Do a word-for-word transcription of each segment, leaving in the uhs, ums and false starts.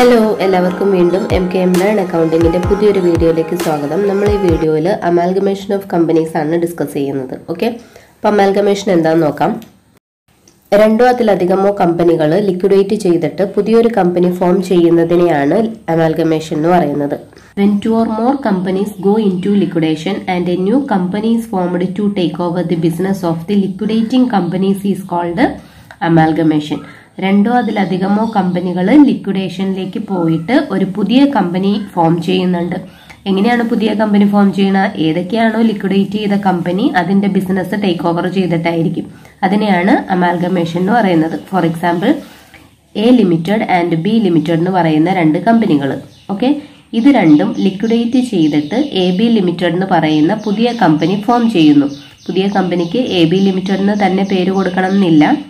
Hello, welcome to M K M Land Accounting. In this video, we will discuss the amalgamation of companies. Okay? So, amalgamation is the two companies are liquidated and a company formed amalgamation. When two or more companies go into liquidation and a new company is formed to take over the business of the liquidating companies is called amalgamation. Rendo Adiladigamo company liquidation leki poet or Pudia company form chain under Enginiano Pudia company form chaina, either Kiano liquidate the company, Adin the business take over J the Tairiki Adiniana amalgamation or another. For example, A Limited and B Limited no Varena and the company. Okay, either random liquidate that A B Limited no Parana Pudia company form chain. Pudia company A B Limited no than a period.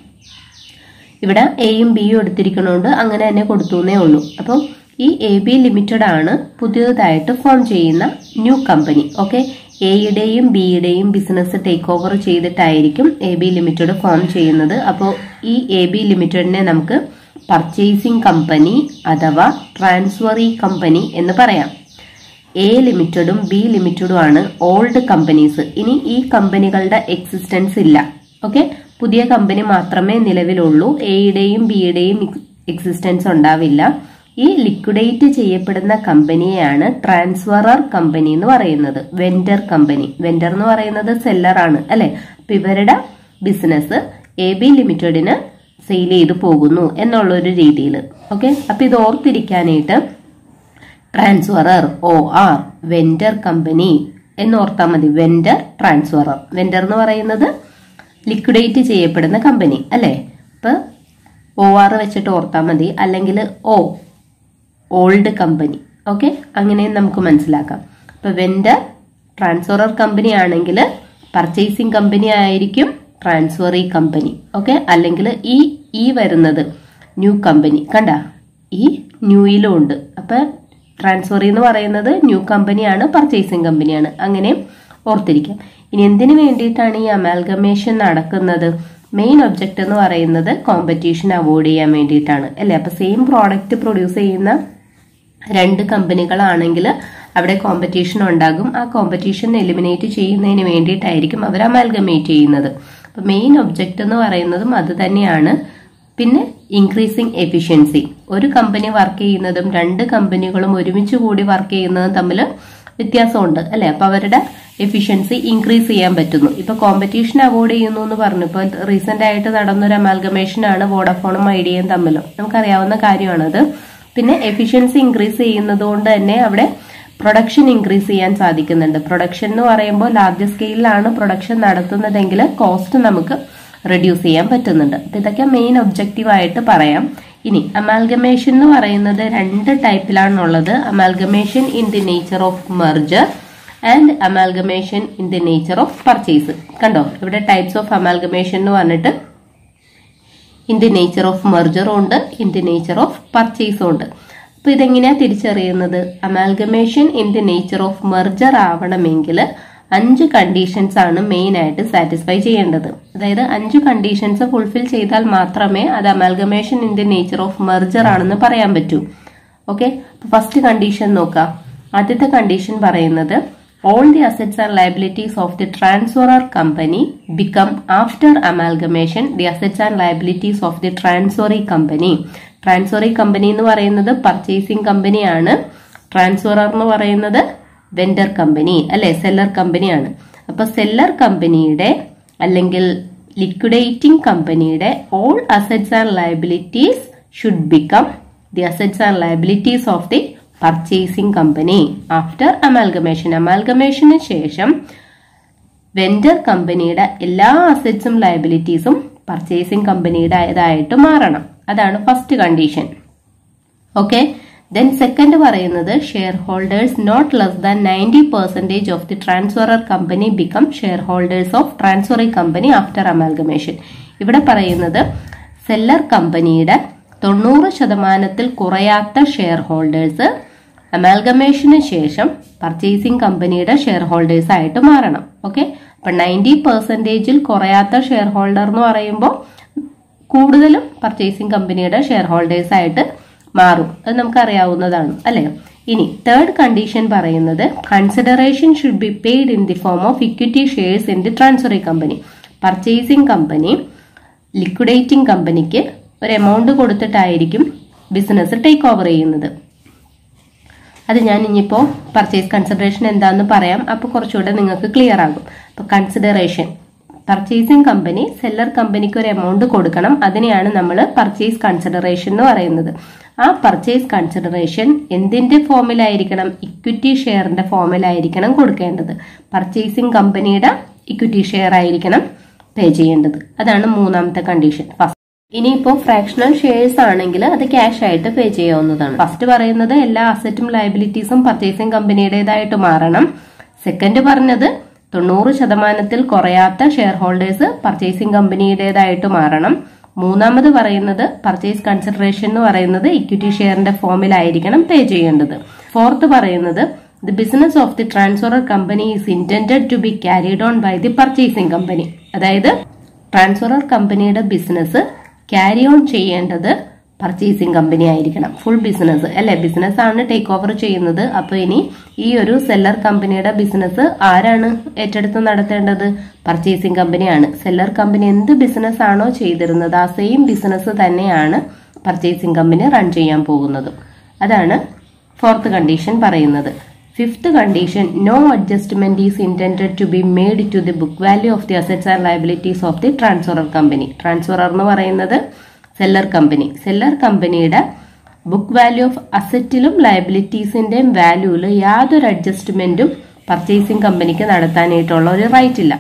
If A and B are different, then you can use it. So, this A B Limited is formed a new company. Okay? A and B business takeover is A B Limited formed. So, this A B Limited is purchasing company or transferee company. A Limited and B Limited are old companies. This company is not existence. Okay? Pudia company matrame nilavilullu A idayum B idayum existence undavilla. E liquidate cheyapadana company aanu transferor company ennu parayunnathu vendor company. Vendor ennu parayunnathu seller aanu alle appo ivarude business A B Limited ine sale cheyidu pogunu ennalla oru reethiyil. Okay, appo idu orthirikkanayittu transferor O R vendor company ennu ortha madi. Vendor transferor vendor ennu parayunnathu liquidate cheyapadana company alle appo O R vechittu ortha madi allengil O old company. Okay, angane namukku manasilakam. Appo vendor transferor company aanengil purchasing company aayirikkum transferee company. Okay, allengil e e varunnathu new company kanda e new ilu undu appo transferee nu parayunnathu new company aanu purchasing company aanu angane orthirikka. In the Venditani amalgamation another main object is the competition award. The same product produced in the rent company is competition on Dagum, competition eliminated in the Venditari amalgamate. The main object is the increasing efficiency. One company work in the rent company, work in the Tamil. Efficiency increase ചെയ്യാൻ പറ്റുന്നു. ഇപ്പോ competition avoid ചെയ്യുന്നു എന്ന് പറഞ്ഞപ്പോൾ recent ആയിട്ട് നടന്ന ഒരു അമൽഗമേഷൻ ആണ് വോഡഫോണും ഐഡിയയും തമ്മിൽ. നമുക്കറിയാവുന്ന കാര്യമാണ് അത്. പിന്നെ എഫിഷ്യൻസി ഇൻക്രീസ് ചെയ്യുന്നതുകൊണ്ട് തന്നെ അവിടെ പ്രൊഡക്ഷൻ ഇൻക്രീസ് ചെയ്യാൻ സാധിക്കുന്നുണ്ട്. പ്രൊഡക്ഷൻ എന്ന് പറയുമ്പോൾ ലാർജ് സ്കെയിലാണ് പ്രൊഡക്ഷൻ നടത്തുന്നതെങ്കിൽ കോസ്റ്റ് നമുക്ക് റെഡ്യൂസ് ചെയ്യാൻ പറ്റുന്നുണ്ട്. ഇതൊക്കെ മെയിൻ ഒബ്ജക്റ്റീവ് ആയിട്ട് പറയാം. ഇനി അമൽഗമേഷൻ എന്ന് പറയുന്നത് രണ്ട് ടൈപ്പിലാണുള്ളത്. Amalgamation in the nature of merger and amalgamation in the nature of purchase. Kando ivide types of amalgamation nu varnittu in the nature of merger und in the nature of purchase und. Appo idengina thirichariyanadu amalgamation in the nature of merger aavanamengil five conditions aanu main aayittu satisfy cheyendathu. Adayithu five conditions fulfill cheydal maatrame ad amalgamation in the nature of merger aanennu parayan pattu. Okay, first condition nokka. Aditha condition parayanadu all the assets and liabilities of the transferor company become after amalgamation the assets and liabilities of the transferee company. Transferee company nu parayunnathu purchasing company aanu, transferor nu parayunnathu vendor company alle seller company aanu. Appo seller company ide allengil liquidating company ide all assets and liabilities should become the assets and liabilities of the purchasing company after amalgamation. Amalgamation shesham vendor company ida ella assets um liabilities um purchasing company ida ayidayittu maaranam. Adana first condition. Okay, then second parayunnathu shareholders not less than ninety percent of the transferor company become shareholders of transferee company after amalgamation. Ivide parayunnathu seller company ida തൊണ്ണൂറ് ശതമാനം-ത്തിൽ കുറയാത്ത shareholders amalgamation ശേഷം purchasing company-യുടെ shareholders ആയിട്ട് മാറണം. Okay, അപ്പോൾ ninety percent-ൽ കുറയാത്ത shareholder എന്ന് പറയുമ്പോൾ കൂടുതലും purchasing company-യുടെ shareholders ആയിട്ട് മാറും. അത് നമുക്കറിയാവുന്നതാണ് അല്ലേ. ഇനി തേർഡ് കണ്ടീഷൻ പറയുന്നത് consideration should be paid in the form of equity shares in the transferee company. Purchasing company liquidating കമ്പനിക്ക് ഒരു എമൗണ്ട് കൊടുത്തിട്ടായിരിക്കും ബിസിനസ് ടേക്ക് ഓവർ ചെയ്യുന്നത്. അത് ഞാൻ ഇനിയിപ്പോൾ പർച്ചേസ് കൺസിഡറേഷൻ എന്താണെന്ന് പറയാം, അപ്പോൾ കുറച്ചുകൂടെ നിങ്ങൾക്ക് ക്ലിയർ ആകും. അപ്പോൾ കൺസിഡറേഷൻ, പർച്ചേസിംഗ് കമ്പനി സെല്ലർ കമ്പനിക്ക് ഒരു എമൗണ്ട് കൊടുക്കണം, അതിനെയാണ് നമ്മൾ പർച്ചേസ് കൺസിഡറേഷൻ എന്ന് പറയുന്നത്. ആ പർച്ചേസ് കൺസിഡറേഷൻ എന്തിന്റെ ഫോമിലായിരിക്കണം? ഇക്വിറ്റി ഷെയറിന്റെ ഫോമിലായിരിക്കണം കൊടുക്കേണ്ടത്. പർച്ചേസിംഗ് കമ്പനിയുടെ ഇക്വിറ്റി ഷെയർ ആയിരിക്കണം പേ ചെയ്യേണ്ടത്. അതാണ് മൂന്നാമത്തെ കണ്ടീഷൻ. ഇനിയിപ്പോ ഫ്രാക്ഷണൽ ഷെയർസ് ആണെങ്കിൽ അത് ക്യാഷ് ആയിട്ട് പേ ചെയ്യാവുന്നതാണ്. ഫസ്റ്റ് പറയുന്നത് എല്ലാ അസറ്റും ലയബിലിറ്റീസും പർച്ചേസിംഗ് കമ്പനിയുടേതായിട്ട് മാറണം. സെക്കൻഡ് പറഞ്ഞത് തൊണ്ണൂറ് ശതമാനത്തിൽ കുറയാത്ത ഷെയർ ഹോൾഡേഴ്സ് പർച്ചേസിംഗ് കമ്പനിയുടേതായിട്ട് മാറണം. മൂന്നാമത് പറയുന്നത് പർച്ചേസ് കൺസിഡറേഷൻ എന്ന് പറയുന്നത് ഇക്വിറ്റി ഷെയറിന്റെ ഫോമിലായിരിക്കണം പേ ചെയ്യേണ്ടത്. ഫോർത്ത് പറയുന്നത് the business of the transferor company is intended to be carried on by the purchasing company. അതായത് ട്രാൻസ്ഫറർ കമ്പനിയുടെ ബിസിനസ് ക്യാരി ഓൺ ചെയ്യേണ്ടത് പർച്ചേസിംഗ് കമ്പനി ആയിരിക്കണം. ഫുൾ ബിസിനസ് അല്ലെ, ബിസിനസ് ആണ് ടേക്ക് ഓവർ ചെയ്യുന്നത്. അപ്പൊ ഇനി ഈ ഒരു സെല്ലർ കമ്പനിയുടെ ബിസിനസ് ആരാണ് ഏറ്റെടുത്ത് നടത്തേണ്ടത്? പർച്ചേസിംഗ് കമ്പനിയാണ്. സെല്ലർ കമ്പനി എന്ത് ബിസിനസ് ആണോ ചെയ്തിരുന്നത് ആ സെയിം ബിസിനസ് തന്നെയാണ് പർച്ചേസിംഗ് കമ്പനി റൺ ചെയ്യാൻ പോകുന്നത്. അതാണ് ഫോർത്ത് കണ്ടീഷൻ പറയുന്നത്. Fifth condition, no adjustment is intended to be made to the book value of the assets and liabilities of the transferor company. Transferor എന്ന് പറയുന്നത് സെല്ലർ കമ്പനി. സെല്ലർ കമ്പനിയുടെ book value of അസറ്റിലും ലയബിലിറ്റീസിന്റെയും വാല്യൂവിൽ യാതൊരു അഡ്ജസ്റ്റ്മെന്റും purchasing കമ്പനിക്ക് നടത്താനായിട്ടുള്ള ഒരു റൈറ്റ് ഇല്ല.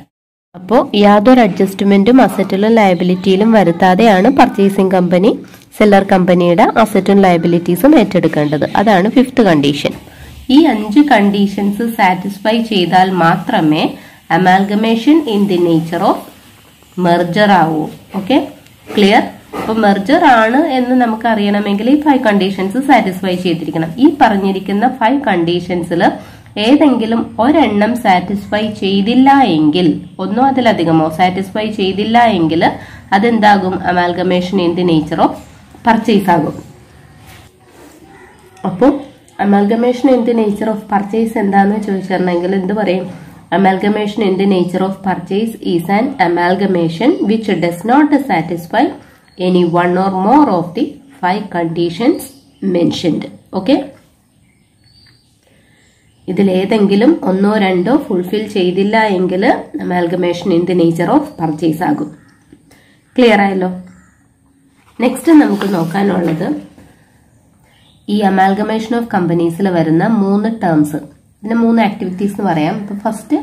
അപ്പോൾ യാതൊരു അഡ്ജസ്റ്റ്മെന്റും അസറ്റിലും ലയബിലിറ്റിയിലും വരുത്താതെയാണ് പർച്ചേസിംഗ് കമ്പനി സെല്ലർ കമ്പനിയുടെ അസറ്റും ലയബിലിറ്റീസും ഏറ്റെടുക്കേണ്ടത്. അതാണ് ഫിഫ്ത്ത് കണ്ടീഷൻ. ഈ അഞ്ച് കണ്ടീഷൻസ് സാറ്റിസ്ഫൈ ചെയ്താൽ മാത്രമേ amalgamation in the nature of merger ആവൂ. Okay, clear? അപ്പൊ മെർജർ ആണ് എന്ന് നമുക്ക് അറിയണമെങ്കിൽ ഈ ഫൈവ് കണ്ടീഷൻസ് സാറ്റിസ്ഫൈ ചെയ്തിരിക്കണം. ഈ പറഞ്ഞിരിക്കുന്ന ഫൈവ് കണ്ടീഷൻസിൽ ഏതെങ്കിലും ഒരെണ്ണം സാറ്റിസ്ഫൈ ചെയ്തില്ല എങ്കിൽ, ഒന്നോ അതിലധികമോ സാറ്റിസ്ഫൈ ചെയ്തില്ല എങ്കിൽ അതെന്താകും? Amalgamation in the nature of purchase ആകും. അപ്പോൾ amalgamation in the nature of purchase എന്താന്ന് ചോദിച്ചിട്ടുണ്ടെങ്കിൽ എന്ത് പറയും? Amalgamation in the nature of purchase is an amalgamation which does not satisfy any one or more of the five conditions mentioned. Okay, ഇതിലേതെങ്കിലും ഒന്നോ രണ്ടോ fulfil ചെയ്തില്ല എങ്കിൽ amalgamation in the nature of purchase ആകും. ക്ലിയർ ആയല്ലോ? Next നമുക്ക് നോക്കാനുള്ളത് ഈ അമാൽഗമേഷൻ ഓഫ് കമ്പനീസിൽ വരുന്ന മൂന്ന് ടേംസ്, ഇതിന് മൂന്ന് ആക്ടിവിറ്റീസ് എന്ന് പറയാം. ഇപ്പൊ ഫസ്റ്റ്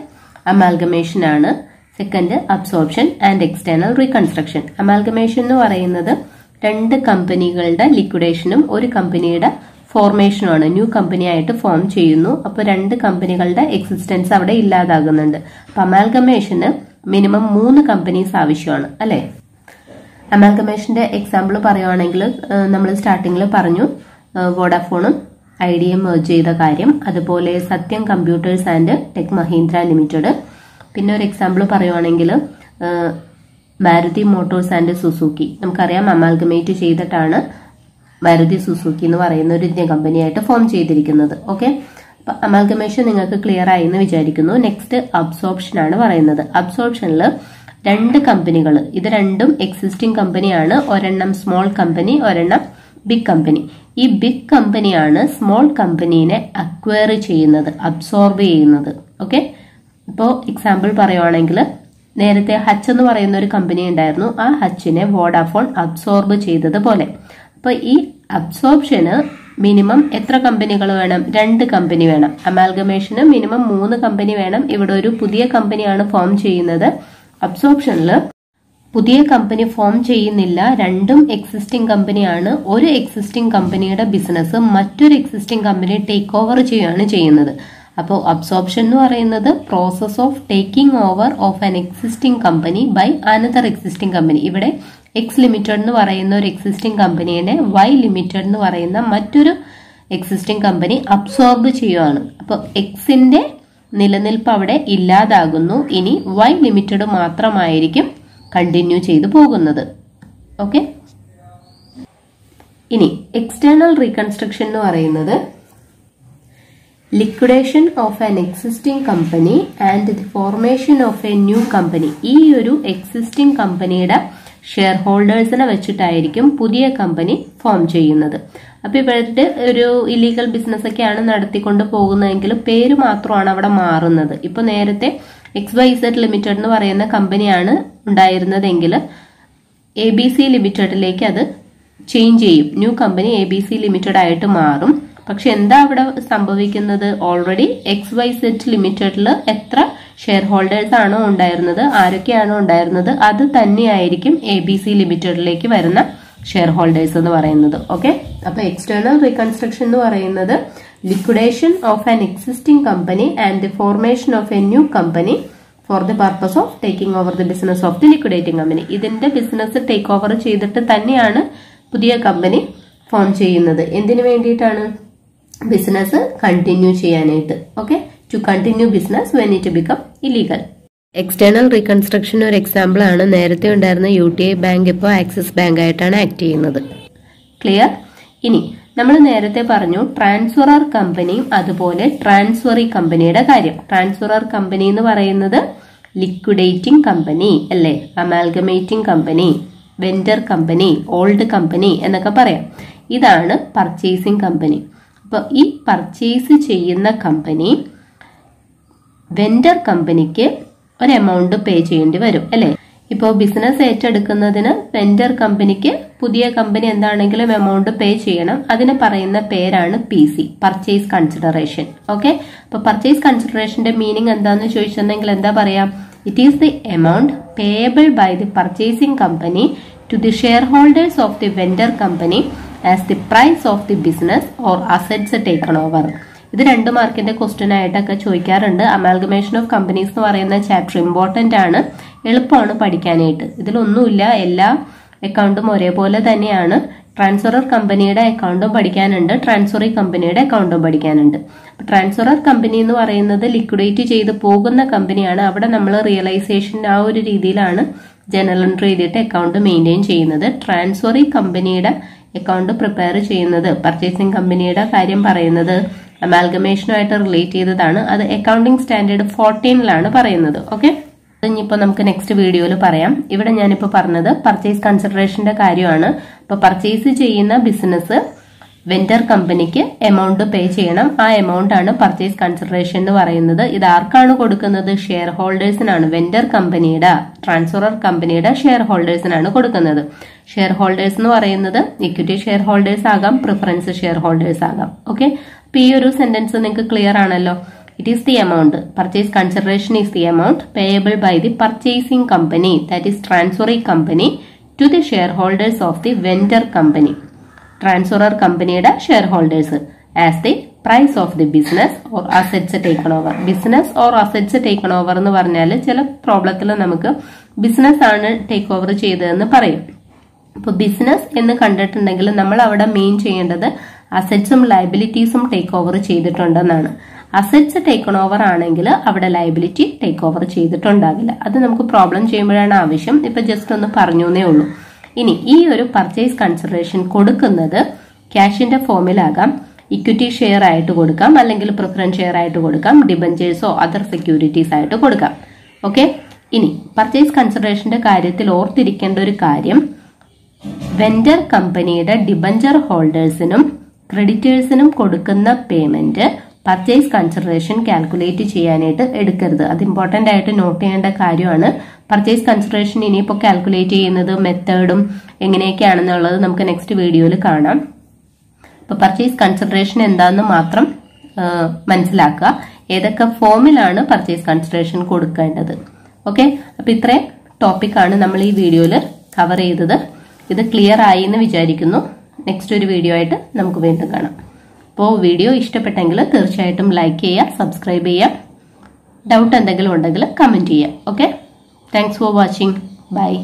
അമാൽഗമേഷൻ ആണ്, second absorption and external reconstruction. Amalgamation എന്ന് പറയുന്നത് രണ്ട് കമ്പനികളുടെ ലിക്വിഡേഷനും ഒരു കമ്പനിയുടെ ഫോർമേഷനും ആണ്. ന്യൂ കമ്പനി ആയിട്ട് ഫോം ചെയ്യുന്നു, അപ്പോൾ രണ്ട് കമ്പനികളുടെ എക്സിസ്റ്റൻസ് അവിടെ ഇല്ലാതാകുന്നുണ്ട്. അപ്പൊ അമാൽഗമേഷന് മിനിമം മൂന്ന് കമ്പനീസ് ആവശ്യമാണ് അല്ലെ. അമാൽഗമേഷന്റെ എക്സാമ്പിൾ പറയുവാണെങ്കിൽ നമ്മൾ സ്റ്റാർട്ടിങ്ങിൽ പറഞ്ഞു വോഡാഫോണും ഐഡിയയും മെർജ് ചെയ്ത കാര്യം, അതുപോലെ Satyam computers and tech Mahindra limited. പിന്നെ ഒരു എക്സാമ്പിൾ പറയുവാണെങ്കിൽ മാരുതി മോട്ടോഴ്സ് ആൻഡ് സുസുക്കി. നമുക്കറിയാം അമാൽഗമേറ്റ് ചെയ്തിട്ടാണ് മാരുതി സുസുക്കി എന്ന് പറയുന്ന ഒരു ഇന്ത്യൻ കമ്പനിയായിട്ട് ഫോം ചെയ്തിരിക്കുന്നത്. ഓക്കെ, അപ്പൊ അമാൽഗമേഷൻ നിങ്ങൾക്ക് ക്ലിയർ ആയി എന്ന് വിചാരിക്കുന്നു. നെക്സ്റ്റ് അബ്സോർപ്ഷൻ ആണ് പറയുന്നത്. അബ്സോർപ്ഷനിൽ രണ്ട് കമ്പനികൾ, ഇത് രണ്ടും എക്സിസ്റ്റിംഗ് കമ്പനിയാണ്, ഒരെണ്ണം സ്മോൾ കമ്പനി ഒരെണ്ണം ബിഗ് കമ്പനി. ഈ ബിഗ് കമ്പനിയാണ് സ്മോൾ കമ്പനീനെ അക്വയർ ചെയ്യുന്നത്, അബ്സോർബ് ചെയ്യുന്നത്. ഓക്കെ, ഇപ്പോൾ എക്സാമ്പിൾ പറയുവാണെങ്കിൽ നേരത്തെ ഹച്ച് എന്ന് പറയുന്ന ഒരു കമ്പനി ഉണ്ടായിരുന്നു, ആ ഹച്ചിനെ വോഡാഫോൺ അബ്സോർബ് ചെയ്തതുപോലെ. അപ്പോൾ ഈ അബ്സോർപ്ഷന് മിനിമം എത്ര കമ്പനികൾ വേണം? രണ്ട് കമ്പനി വേണം. അമാൽഗമേഷന് മിനിമം മൂന്ന് കമ്പനി വേണം. ഇവിടെ ഒരു പുതിയ കമ്പനിയാണ് ഫോം ചെയ്യുന്നത്. അബ്സോർപ്ഷനിൽ പുതിയ കമ്പനി ഫോം ചെയ്യുന്നില്ല, രണ്ടും എക്സിസ്റ്റിംഗ് കമ്പനിയാണ്. ഒരു എക്സിസ്റ്റിംഗ് കമ്പനിയുടെ ബിസിനസ് മറ്റൊരു എക്സിസ്റ്റിംഗ് കമ്പനി ടേക്ക് ഓവർ ചെയ്യുകയാണ് ചെയ്യുന്നത്. അപ്പോൾ അബ്സോർപ്ഷൻ എന്ന് പറയുന്നത് process of taking over of an existing company by another existing company. ഇവിടെ എക്സ് ലിമിറ്റഡ് എന്ന് പറയുന്ന ഒരു എക്സിസ്റ്റിംഗ് കമ്പനിയെ വൈ ലിമിറ്റഡ് എന്ന് പറയുന്ന മറ്റൊരു എക്സിസ്റ്റിംഗ് കമ്പനി അബ്സോർബ് ചെയ്യുകയാണ്. അപ്പോൾ എക്സിന്റെ നിലനിൽപ്പ് അവിടെ ഇല്ലാതാകുന്നു, ഇനി വൈ ലിമിറ്റഡ് മാത്രമായിരിക്കും കണ്ടിന്യൂ ചെയ്തു പോകുന്നത്. Okay, Ini external reconstruction nu parayunnathu liquidation of an existing company and the formation of a new company. ഈ ഒരു existing കമ്പനിയുടെ ഷെയർ ഹോൾഡേഴ്സിനെ വെച്ചിട്ടായിരിക്കും പുതിയ കമ്പനി ഫോം ചെയ്യുന്നത്. അപ്പോൾ ഇവരുടെ ഒരു ഇല്ലീഗൽ ബിസിനസ് ഒക്കെയാണ് നടത്തിക്കൊണ്ട് പോകുന്നതെങ്കിൽ പേര് മാത്രമാണ് അവിടെ മാറുന്നത്. ഇപ്പോൾ നേരത്തെ X Y Z Limited എന്ന് പറയുന്ന കമ്പനിയാണ് ഉണ്ടായിരുന്നതെങ്കിൽ A B C ലിമിറ്റഡിലേക്ക് അത് ചേഞ്ച് ചെയ്യും. New company A B C limited ആയിട്ട് മാറും. പക്ഷെ എന്താ അവിടെ സംഭവിക്കുന്നത്? ഓൾറെഡി X Y Z ലിമിറ്റഡിൽ എത്ര ഷെയർ ഹോൾഡേഴ്സ് ആണോ ഉണ്ടായിരുന്നത്, ആരൊക്കെയാണോ ഉണ്ടായിരുന്നത്, അത് തന്നെയായിരിക്കും A B C ലിമിറ്റഡിലേക്ക് വരുന്ന ഷെയർ ഹോൾഡേഴ്സ് എന്ന് പറയുന്നത്. ഓക്കെ, അപ്പൊ എക്സ്റ്റേണൽ റീകൺസ്ട്രക്ഷൻ എന്ന് പറയുന്നത് liquidation of an existing company and the formation of a new company for the purpose of taking over the business of the liquidating company. ഇതിന്റെ business take over ചെയ്തിട്ട് തന്നെയാണ് പുതിയ company form ചെയ്യുന്നത്. എന്തിനു വേണ്ടിയിട്ടാണ്? Business continue ചെയ്യാനായിട്ട്. Okay, to continue business when it become illegal. External reconstruction ഒരു example ആണ്. നേരത്തെ ഉണ്ടായിരുന്ന U T I ബാങ്ക് ഇപ്പോൾ ആക്സിസ് ബാങ്ക് ആയിട്ടാണ് ആക്ട് ചെയ്യുന്നത്. ക്ലിയർ? ഇനി നമ്മൾ നേരത്തെ പറഞ്ഞു ട്രാൻസ്ഫറർ കമ്പനിയും അതുപോലെ ട്രാൻസ്ഫറി കമ്പനിയുടെ കാര്യം. ട്രാൻസ്ഫറർ കമ്പനി എന്ന് പറയുന്നത് ലിക്വിഡേറ്റിംഗ് കമ്പനി അല്ലേ, amalgamating company, vendor company, old company എന്നൊക്കെ പറയാം. ഇതാണ് പർച്ചേസിംഗ് കമ്പനി. അപ്പോൾ ഈ പർച്ചേസ് ചെയ്യുന്ന കമ്പനി വെൻഡർ കമ്പനിക്ക് ഒരു എമൗണ്ട് പേ ചെയ്യേണ്ടി വരും അല്ലേ. ഇപ്പോൾ ബിസിനസ് ഏറ്റെടുക്കുന്നതിന് വെൻഡർ കമ്പനിക്ക് പുതിയ കമ്പനി എന്താണെങ്കിലും എമൗണ്ട് പേ ചെയ്യണം. അതിന് പറയുന്ന പേരാണ് P C, purchase consideration. Okay, അപ്പോൾ പർച്ചേസ് കൺസിഡറേഷന്റെ മീനിങ് എന്താന്ന് ചോദിച്ചിട്ടുണ്ടെങ്കിൽ എന്താ പറയാം? It is the amount payable by the purchasing company to the shareholders of the vendor company as the price of the business or assets taken over. ഇത് രണ്ട് മാർക്കിന്റെ question ആയിട്ടൊക്കെ ചോദിക്കാറുണ്ട്. അമാൽഗമേഷൻ ഓഫ് കമ്പനീസ് എന്ന് പറയുന്ന ചാപ്റ്റർ ഇമ്പോർട്ടന്റ് ആണ്, എളുപ്പമാണ് പഠിക്കാനായിട്ട്. ഇതിലൊന്നുമില്ല, എല്ലാ അക്കൗണ്ടും ഒരേപോലെ തന്നെയാണ്. ട്രാൻസ്ഫറർ കമ്പനിയുടെ അക്കൗണ്ടും പഠിക്കാനുണ്ട്, ട്രാൻസ്ഫറി കമ്പനിയുടെ അക്കൗണ്ടും പഠിക്കാനുണ്ട്. ട്രാൻസ്ഫറർ കമ്പനി എന്ന് പറയുന്നത് ലിക്വിഡേറ്റ് ചെയ്ത് പോകുന്ന കമ്പനിയാണ്. അവിടെ നമ്മൾ റിയലൈസേഷൻ ആ ഒരു രീതിയിലാണ് ജനറൽ എൻട്രി ചെയ്തിട്ട് അക്കൗണ്ട് മെയിൻറ്റെയിൻ ചെയ്യുന്നത്. ട്രാൻസ്ഫറി കമ്പനിയുടെ അക്കൗണ്ട് പ്രിപ്പയർ ചെയ്യുന്നത്, പർച്ചേസിംഗ് കമ്പനിയുടെ കാര്യം പറയുന്നത് അമാൽഗമേഷനുമായിട്ട് റിലേറ്റ് ചെയ്തതാണ്. അത് അക്കൗണ്ടിംഗ് സ്റ്റാൻഡേർഡ് ഫോർട്ടീനിലാണ് പറയുന്നത്. ഓക്കെ, ഇനിയിപ്പോൾ നമുക്ക് നെക്സ്റ്റ് വീഡിയോയിൽ പറയാം. ഇവിടെ ഞാനിപ്പോൾ പറഞ്ഞത് പർച്ചേസ് കൺസിഡറേഷന്റെ കാര്യമാണ്. അപ്പോൾ പർച്ചേസ് ചെയ്യുന്ന ബിസിനസ് വെൻഡർ കമ്പനിക്ക് എമൗണ്ട് പേ ചെയ്യണം. ആ എമൗണ്ട് ആണ് പർച്ചേസ് കൺസിഡറേഷൻ എന്ന് പറയുന്നത്. ഇത് ആർക്കാണ് കൊടുക്കുന്നത്? ഷെയർ ഹോൾഡേഴ്സിനാണ്. വെൻഡർ കമ്പനിയുടെ, ട്രാൻസ്ഫറർ കമ്പനിയുടെ ഷെയർ ഹോൾഡേഴ്സിനാണ് കൊടുക്കുന്നത്. ഷെയർ ഹോൾഡേഴ്സ് എന്ന് പറയുന്നത് ഇക്വിറ്റി ഷെയർ ഹോൾഡേഴ്സ് ആകാം, പ്രിഫറൻസ് ഷെയർ ഹോൾഡേഴ്സ് ആകാം. ഓക്കെ, അപ്പൊ ഈ ഒരു സെന്റൻസ് നിങ്ങൾക്ക് ക്ലിയർ ആണല്ലോ. It is the amount. Purchase consideration is the amount payable by the purchasing company, that is transferee company, to the shareholders of the vendor company, transferor company's shareholders, as the price of the business or assets taken over. Business or assets taken over എന്ന് പറഞ്ഞാൽ ചില പ്രോബ്ലത്തിൽ നമുക്ക് business ആണ് take over ചെയ്തതെന്ന് പറയും. അപ്പോൾ business എന്ന് കണ്ടിട്ടുണ്ടെങ്കിൽ നമ്മൾ അവിടെ മെയിൻ ചെയ്യേണ്ടത് അസറ്റ്സും ലയബിലിറ്റീസും ടേക്ക് ഓവർ ചെയ്തിട്ടുണ്ടെന്നാണ്. അസറ്റ്സ് ടേക്കൺ ഓവർ ആണെങ്കിൽ അവിടെ ലയബിലിറ്റി ടേക്ക് ഓവർ ചെയ്തിട്ടുണ്ടാകില്ല. അത് നമുക്ക് പ്രോബ്ലം ചെയ്യുമ്പോഴാണ് ആവശ്യം. ഇപ്പൊ ജസ്റ്റ് ഒന്ന് പറഞ്ഞേ ഉള്ളൂ. ഇനി ഈ ഒരു പർച്ചേസ് കൺസിഡറേഷൻ കൊടുക്കുന്നത് ക്യാഷിന്റെ ഫോമിലാകാം, ഇക്വിറ്റി ഷെയർ ആയിട്ട് കൊടുക്കാം, അല്ലെങ്കിൽ പ്രിഫറൻസ് ഷെയർ ആയിട്ട് കൊടുക്കാം, ഡിബഞ്ചേഴ്സോ അതർ സെക്യൂരിറ്റീസ് ആയിട്ട് കൊടുക്കാം. ഓക്കെ, ഇനി പർച്ചേസ് കൺസിഡറേഷന്റെ കാര്യത്തിൽ ഓർത്തിരിക്കേണ്ട ഒരു കാര്യം, വെൻഡർ കമ്പനിയുടെ ഡിബഞ്ചർ ഹോൾഡേഴ്സിനും ക്രെഡിറ്റേഴ്സിനും കൊടുക്കുന്ന പേയ്മെന്റ് പർച്ചേസ് കൺസിഡറേഷൻ കാൽക്കുലേറ്റ് ചെയ്യാനായിട്ട് എടുക്കരുത്. അത് ഇമ്പോർട്ടന്റ് ആയിട്ട് നോട്ട് ചെയ്യേണ്ട കാര്യമാണ്. പർച്ചേസ് കൺസിഡറേഷൻ ഇനിയിപ്പോൾ കാൽക്കുലേറ്റ് ചെയ്യുന്നത് മെത്തേഡും എങ്ങനെയൊക്കെയാണെന്നുള്ളത് നമുക്ക് നെക്സ്റ്റ് വീഡിയോയിൽ കാണാം. അപ്പോൾ പർച്ചേസ് കൺസിഡറേഷൻ എന്താണെന്ന് മാത്രം മനസ്സിലാക്കുക, ഏതൊക്കെ ഫോമിലാണ് പർച്ചേസ് കൺസിഡറേഷൻ കൊടുക്കേണ്ടത്. ഓക്കെ, അപ്പോൾ ഇത്രയും ടോപ്പിക്കാണ് നമ്മൾ ഈ വീഡിയോയിൽ കവർ ചെയ്തത്. ഇത് ക്ലിയർ ആയി എന്ന് വിചാരിക്കുന്നു. നെക്സ്റ്റ് ഒരു വീഡിയോ ആയിട്ട് നമുക്ക് വീണ്ടും കാണാം. അപ്പോൾ വീഡിയോ ഇഷ്ടപ്പെട്ടെങ്കിൽ തീർച്ചയായിട്ടും ലൈക്ക് ചെയ്യുക, സബ്സ്ക്രൈബ് ചെയ്യുക, ഡൗട്ട് എന്തെങ്കിലും ഉണ്ടെങ്കിൽ കമൻറ്റ് ചെയ്യുക. Okay, thanks for watching, by.